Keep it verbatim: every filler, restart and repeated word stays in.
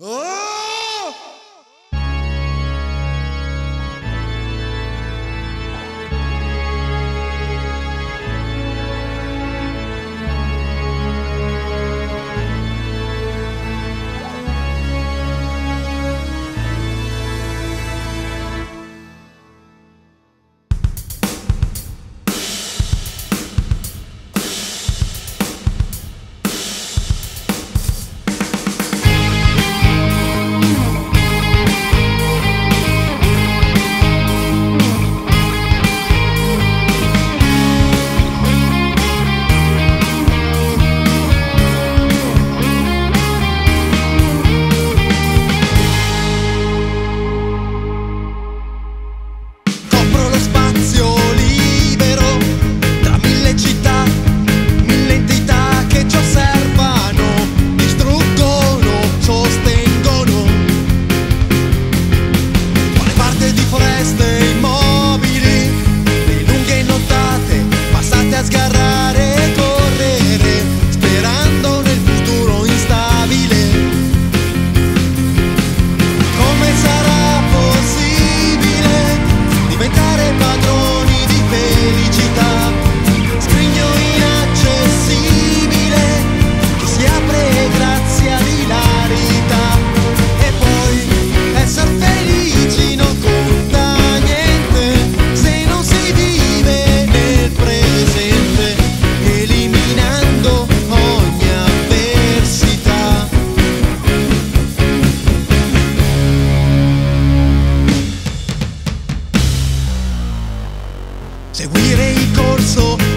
Oh! Seguire il corso